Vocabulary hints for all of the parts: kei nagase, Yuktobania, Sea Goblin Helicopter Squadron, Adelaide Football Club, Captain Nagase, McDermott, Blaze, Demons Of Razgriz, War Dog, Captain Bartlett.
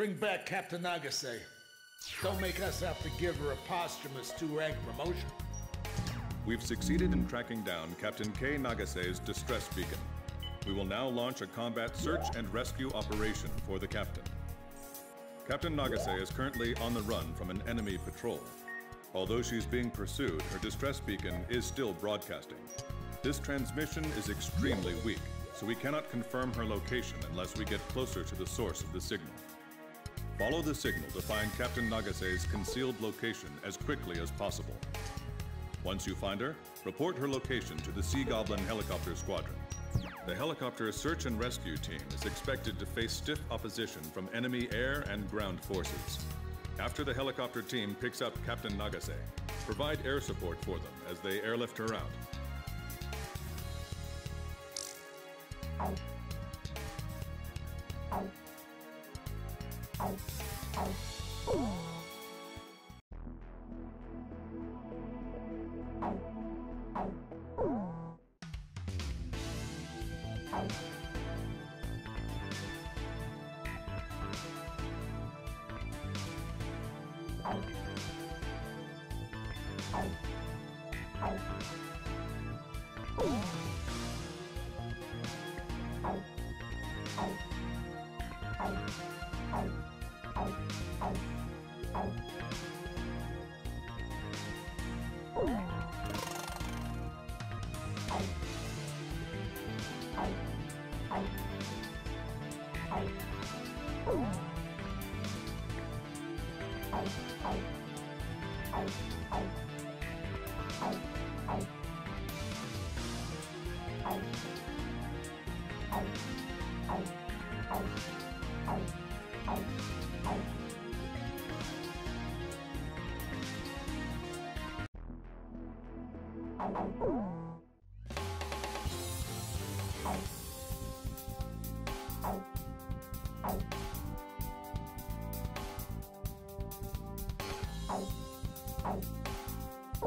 Bring back Captain Nagase. Don't make us have to give her a posthumous 2-rank promotion. We've succeeded in tracking down Captain K. Nagase's distress beacon. We will now launch a combat search and rescue operation for the captain. Captain Nagase is currently on the run from an enemy patrol. Although she's being pursued, her distress beacon is still broadcasting. This transmission is extremely weak, so we cannot confirm her location unless we get closer to the source of the signal. Follow the signal to find Captain Nagase's concealed location as quickly as possible. Once you find her, report her location to the Sea Goblin Helicopter Squadron. The helicopter search and rescue team is expected to face stiff opposition from enemy air and ground forces. After the helicopter team picks up Captain Nagase, provide air support for them as they airlift her out.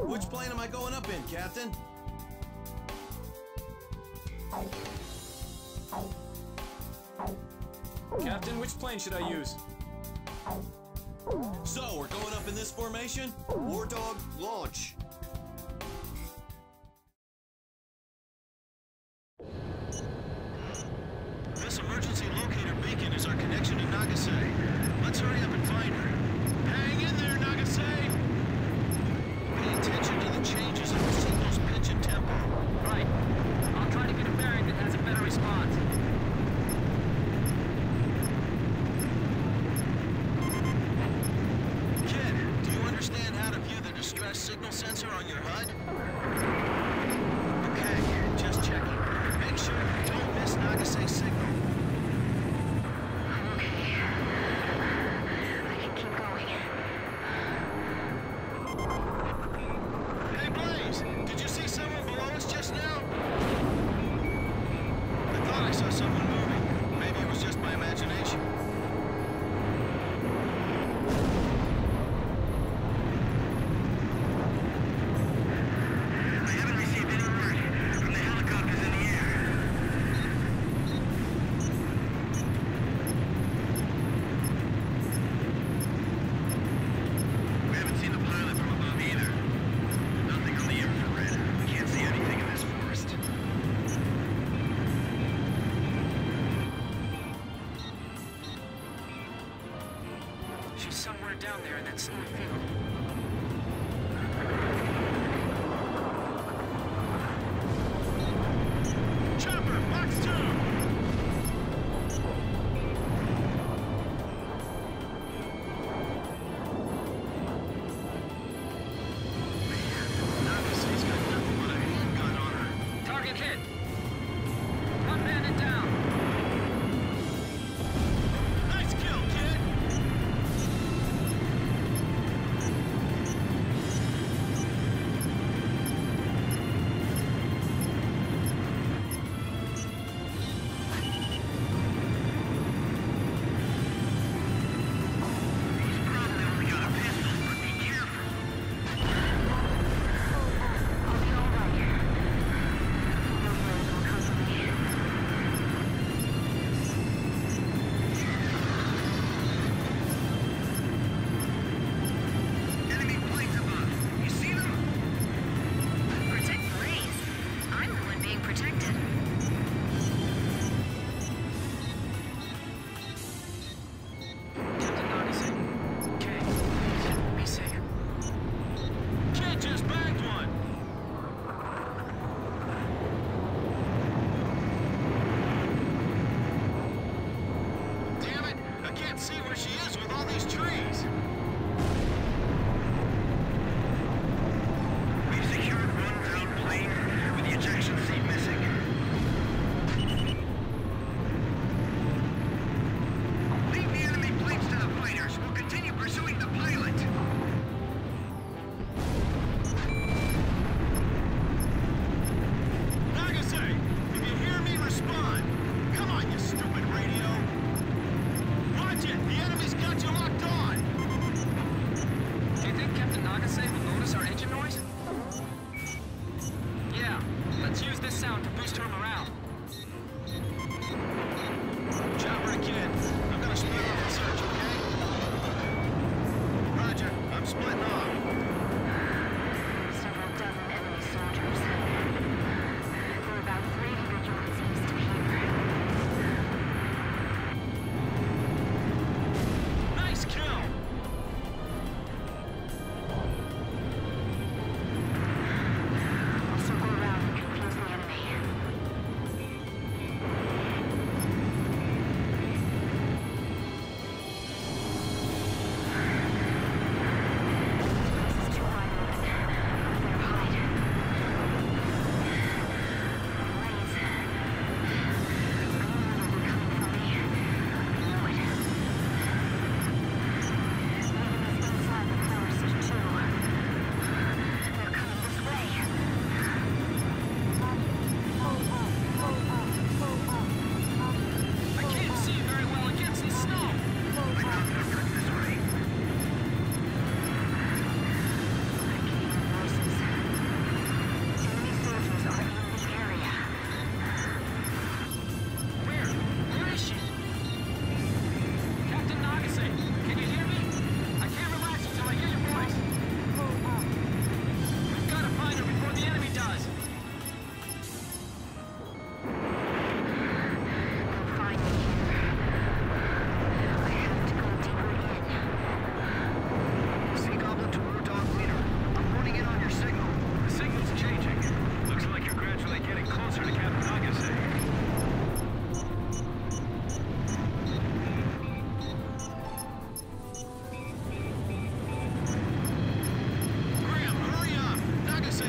Which plane am I going up in, Captain? Captain, which plane should I use? So, we're going up in this formation? War Dog, launch. This emergency locator beacon is our connection to Nagase. Let's hurry up and find her. Hang in there, Nagase! Pay attention to the changes in the signal's pitch and tempo. Right. I'll try to get a bearing that has a better response. Kid, do you understand how to view the distress signal sensor on your HUD? Okay, just checking. Make sure you don't miss Nagase's signal.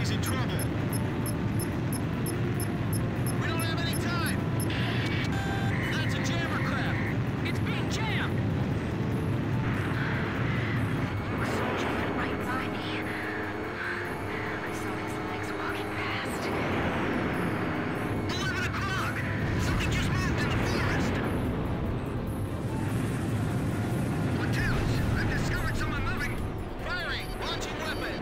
He's in trouble. We don't have any time. That's a jammer craft. It's being jammed. There was something right by me. I saw his legs walking past. 11 o'clock. Something just moved in the forest. Platoons, I've discovered someone moving. Firing. Launching weapon.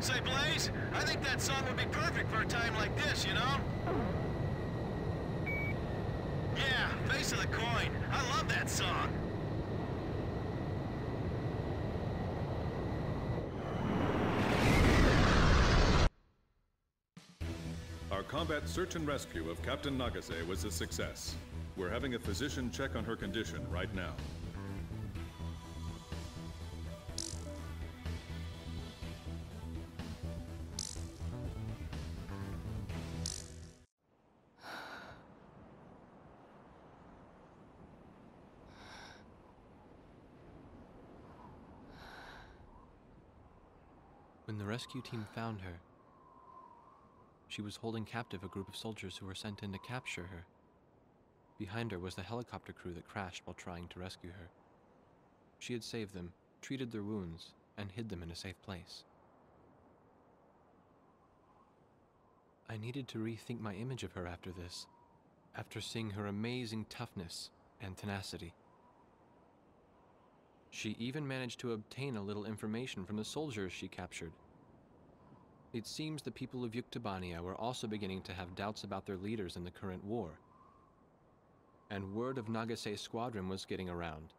Say, Blaze, I think that song would be perfect for a time like this, you know? Yeah, Face of the Coin. I love that song. combat search and rescue of Captain Nagase was a success. We're having a physician check on her condition right now. When the rescue team found her, she was holding captive a group of soldiers who were sent in to capture her. Behind her was the helicopter crew that crashed while trying to rescue her. She had saved them, treated their wounds, and hid them in a safe place. I needed to rethink my image of her after this, after seeing her amazing toughness and tenacity. She even managed to obtain a little information from the soldiers she captured. It seems the people of Yuktobania were also beginning to have doubts about their leaders in the current war. And word of Nagase's squadron was getting around,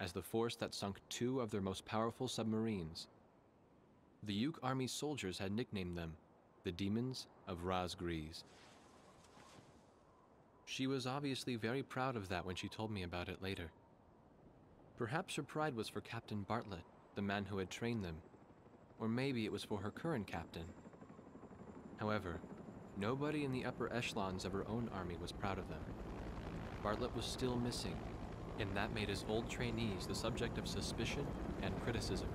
as the force that sunk 2 of their most powerful submarines. The Yuk Army's soldiers had nicknamed them the Demons of Razgriz. She was obviously very proud of that when she told me about it later. Perhaps her pride was for Captain Bartlett, the man who had trained them, or maybe it was for her current captain. However, nobody in the upper echelons of her own army was proud of them. Bartlett was still missing, and that made his old trainees the subject of suspicion and criticism.